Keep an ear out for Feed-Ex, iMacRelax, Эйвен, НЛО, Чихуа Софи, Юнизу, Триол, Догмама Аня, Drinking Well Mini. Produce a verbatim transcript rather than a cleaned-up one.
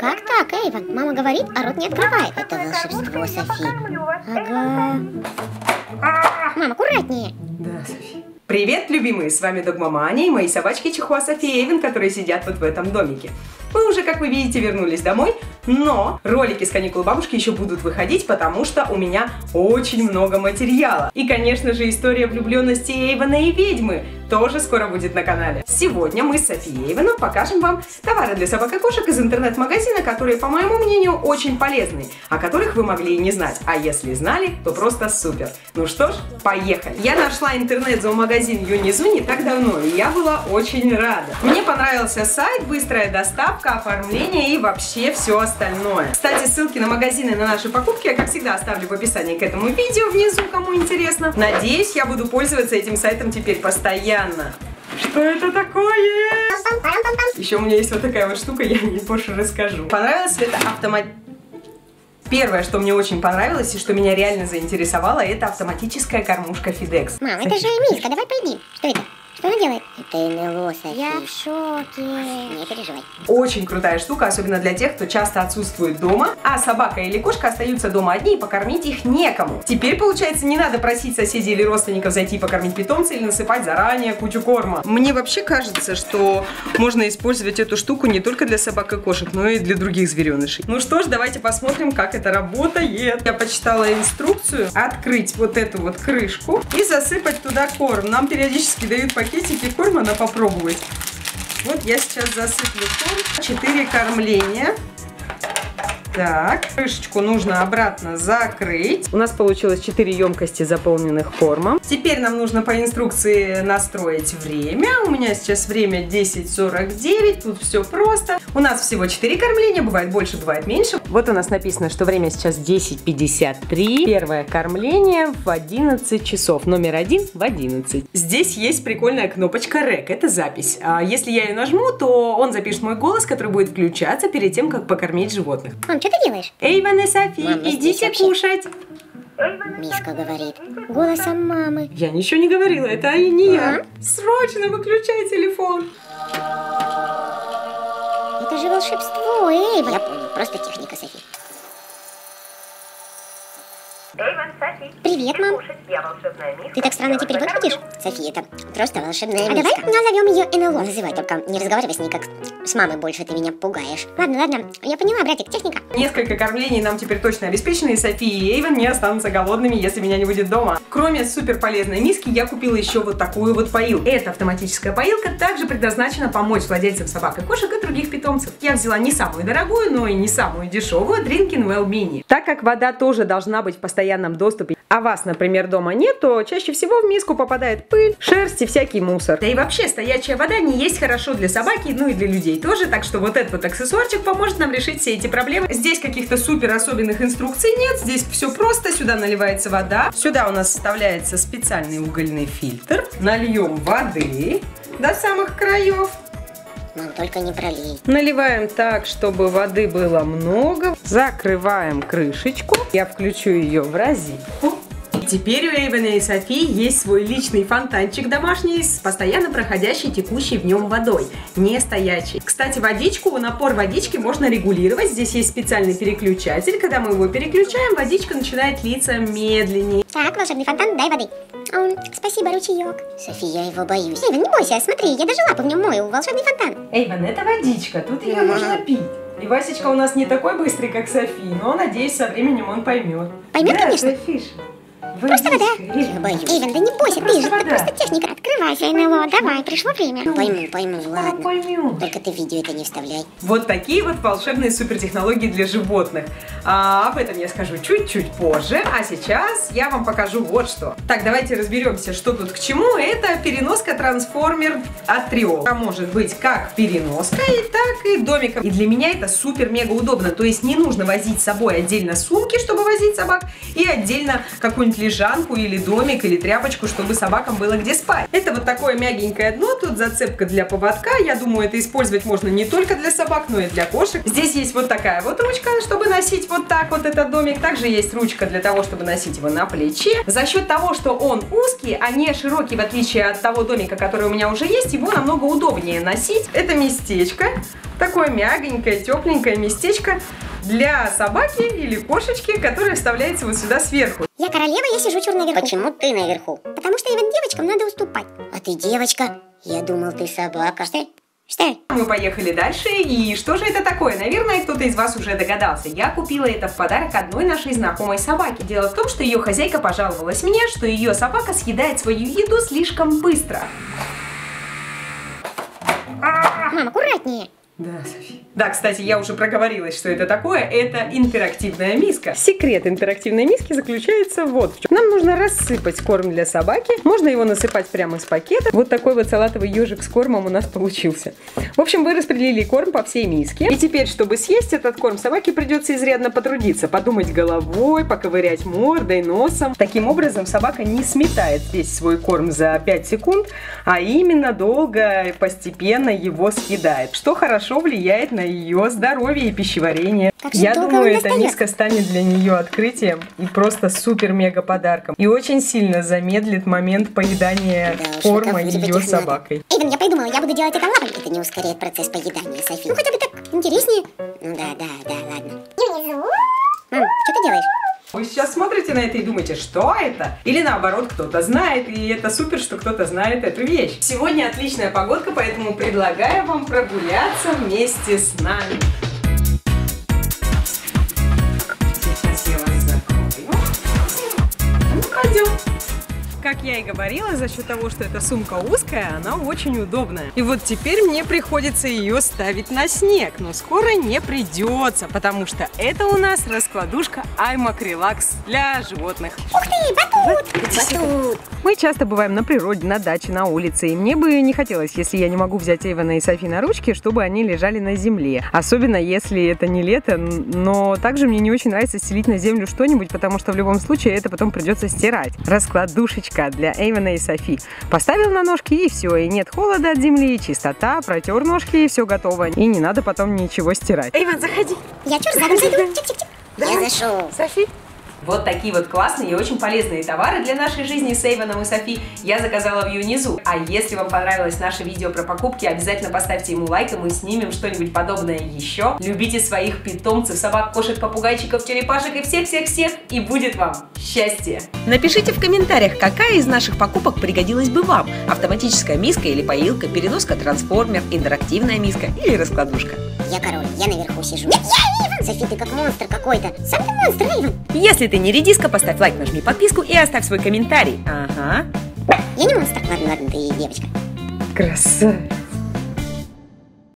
Как так, Эйвен? Мама говорит, а рот не открывает. Это волшебство Софи. Ага. Мама, аккуратнее. Да, Софи. Привет, любимые! С вами Догмама Аня и мои собачки Чихуа Софи и Эйвен, которые сидят вот в этом домике. Мы уже, как вы видите, вернулись домой, но ролики с каникул бабушки еще будут выходить, потому что у меня очень много материала. И, конечно же, история влюбленности Эйвена и ведьмы тоже скоро будет на канале. Сегодня мы с Софи и Эйвеном покажем вам товары для собак и кошек из интернет-магазина, которые, по моему мнению, очень полезны, о которых вы могли и не знать. А если знали, то просто супер. Ну что ж, поехали! Я нашла интернет-зоомагазин Юнизу не так давно, и я была очень рада. Мне понравился сайт, быстрая доставка, оформление и вообще все остальное. Кстати, ссылки на магазины, на наши покупки я, как всегда, оставлю в описании к этому видео внизу, кому интересно. Надеюсь, я буду пользоваться этим сайтом теперь постоянно. Что это такое? Еще у меня есть вот такая вот штука, я ей позже расскажу. Понравилось это автомат... Первое, что мне очень понравилось и что меня реально заинтересовало, это автоматическая кормушка Feed-Ex. Мам, это же миска, давай пойди. Что это? Что она делает? Это НЛО, Софи. Я в шоке. Не переживай. Очень крутая штука, особенно для тех, кто часто отсутствует дома, а собака или кошка остаются дома одни и покормить их некому. Теперь, получается, не надо просить соседей или родственников зайти покормить питомца или насыпать заранее кучу корма. Мне вообще кажется, что можно использовать эту штуку не только для собак и кошек, но и для других зверенышей. Ну что ж, давайте посмотрим, как это работает. Я почитала инструкцию. Открыть вот эту вот крышку и засыпать туда корм. Нам периодически дают пакет. Пакетики корма, надо попробовать. Вот я сейчас засыплю корм. четыре кормления. Так, крышечку нужно обратно закрыть. У нас получилось четыре емкости, заполненных кормом. Теперь нам нужно по инструкции настроить время. У меня сейчас время десять сорок девять, тут все просто. У нас всего четыре кормления, бывает больше, бывает меньше. Вот у нас написано, что время сейчас десять пятьдесят три. Первое кормление в одиннадцать часов, номер один в одиннадцать. Здесь есть прикольная кнопочка Rec, это запись. Если я ее нажму, то он запишет мой голос, который будет включаться перед тем, как покормить животных. Мам, что ты делаешь? Эйвен и Софи, мам, идите кушать. Мишка говорит голосом мамы. Я ничего не говорила, это и не я. Срочно выключай телефон. Это же волшебство, Эйвен. Я понял, просто техника, Софи. Эйвен, Софи. Привет, мам. Ты так странно теперь выглядишь? Софи, это просто волшебная миска. А давай назовем ее НЛО. Называй, только не разговаривай с ней как с мамой, больше ты меня пугаешь. Ладно, ладно, я поняла, братик, техника. Несколько кормлений нам теперь точно обеспечены, и Софи и Эйвен не останутся голодными, если меня не будет дома. Кроме суперполезной миски, я купила еще вот такую вот поилку. Эта автоматическая поилка также предназначена помочь владельцам собак и кошек и других питомцев. Я взяла не самую дорогую, но и не самую дешевую Drinking Well Mini. Так как вода тоже должна быть в постоянном доступе, а вас, например, дома нет, то чаще всего в миску попадает пыль, шерсть и всякий мусор. Да и вообще, стоячая вода не есть хорошо для собаки, ну и для людей тоже, так что вот этот вот аксессуарчик поможет нам решить все эти проблемы. Здесь каких-то супер особенных инструкций нет, здесь все просто, сюда наливается вода, сюда у нас вставляется специальный угольный фильтр, нальем воды до самых краев. Мам, только не пролей. Наливаем так, чтобы воды было много, закрываем крышечку, я включу ее в розетку. Теперь у Эйвена и Софи есть свой личный фонтанчик домашний с постоянно проходящей текущей в нем водой, не стоячей. Кстати, водичку, напор водички можно регулировать. Здесь есть специальный переключатель. Когда мы его переключаем, водичка начинает литься медленнее. Так, волшебный фонтан, дай воды. О, спасибо, ручеек. Софи, я его боюсь. Эйвен, не бойся, смотри, я даже лапу в нем мою, волшебный фонтан. Эйвен, это водичка, тут ее нужно пить. И Васечка у нас не такой быстрый, как Софи, но, надеюсь, со временем он поймет. Поймет, да, конечно. Софиша. Водичка. Просто вода. Я боюсь. Эйвен, да не бойся, ты же, это просто техника. Открывайся, НЛО, давай, пришло время. Пойму, пойму, ладно. Пойму. Только ты видео это не вставляй. Вот такие вот волшебные супертехнологии для животных. А, об этом я скажу чуть-чуть позже, а сейчас я вам покажу вот что. Так, давайте разберемся, что тут к чему. Это переноска-трансформер от Триол. Она может быть как переноской, так и домиком. И для меня это супер-мега удобно. То есть не нужно возить с собой отдельно сумки, чтобы возить собак, и отдельно какую-нибудь лежанку лежанку или домик, или тряпочку, чтобы собакам было где спать. Это вот такое мягенькое дно, тут зацепка для поводка. Я думаю, это использовать можно не только для собак, но и для кошек. Здесь есть вот такая вот ручка, чтобы носить вот так вот этот домик. Также есть ручка для того, чтобы носить его на плече. За счет того, что он узкий, а не широкий, в отличие от того домика, который у меня уже есть, его намного удобнее носить. Это местечко, такое мягенькое, тепленькое местечко для собаки или кошечки, которая вставляется вот сюда сверху. Я королева, я сижу чур наверху. Почему ты наверху? Потому что Эйвен девочкам надо уступать. А ты девочка? Я думал, ты собака. Что? Что? Мы поехали дальше, и что же это такое? Наверное, кто-то из вас уже догадался. Я купила это в подарок одной нашей знакомой собаке. Дело в том, что ее хозяйка пожаловалась мне, что ее собака съедает свою еду слишком быстро. Мам, аккуратнее. Да, Софи. Да, кстати, я уже проговорилась, что это такое. Это интерактивная миска. Секрет интерактивной миски заключается вот в чем. Нам нужно рассыпать корм для собаки. Можно его насыпать прямо из пакета. Вот такой вот салатовый ежик с кормом у нас получился. В общем, вы распределили корм по всей миске. И теперь, чтобы съесть этот корм, собаке придется изрядно потрудиться. Подумать головой, поковырять мордой, носом. Таким образом, собака не сметает весь свой корм за пять секунд, а именно долго и постепенно его съедает. Что хорошо влияет на ее здоровье и пищеварение. Я думаю, эта миска станет для нее открытием и просто супер-мега подарком. И очень сильно замедлит момент поедания да, корма ее собакой. Эйвен, я придумала, я буду делать это лапами. Это не ускоряет процесс поедания, Софи. Ну, хотя бы так интереснее. Ну, да, да, да, ладно. Юнизу. Мам, что ты делаешь? Вы сейчас смотрите на это и думаете, что это? Или наоборот, кто-то знает, и это супер, что кто-то знает эту вещь. Сегодня отличная погодка, поэтому предлагаю вам прогуляться вместе с нами. Сейчас я вас закрою. Ну, пойдем. Как я и говорила, за счет того, что эта сумка узкая, она очень удобная. И вот теперь мне приходится ее ставить на снег, но скоро не придется, потому что это у нас раскладушка iMacRelax для животных. Ух ты, батут! Батут! Мы часто бываем на природе, на даче, на улице, и мне бы не хотелось, если я не могу взять Эйвена и Софи на ручки, чтобы они лежали на земле. Особенно, если это не лето, но также мне не очень нравится стелить на землю что-нибудь, потому что в любом случае это потом придется стирать. Раскладушечка для Эйвена и Софи. Поставил на ножки и все, и нет холода от земли, чистота, протер ножки и все готово. И не надо потом ничего стирать. Эйвен, заходи. Я чур, заходи. Я зашел. Софи. Вот такие вот классные и очень полезные товары для нашей жизни с Эйвеном и Софи я заказала в Юнизу. А если вам понравилось наше видео про покупки, обязательно поставьте ему лайк, и мы снимем что-нибудь подобное еще. Любите своих питомцев, собак, кошек, попугайчиков, черепашек и всех-всех-всех, и будет вам счастье! Напишите в комментариях, какая из наших покупок пригодилась бы вам. Автоматическая миска или поилка, переноска, трансформер, интерактивная миска или раскладушка. Я король, я наверху сижу. Нет, я Эйвен! Софи, ты как монстр какой-то. Сам ты монстр, Эйвен. Если ты не редиска, поставь лайк, нажми подписку и оставь свой комментарий. Ага. Я не монстр. Ладно, ладно, ты девочка. Красавица.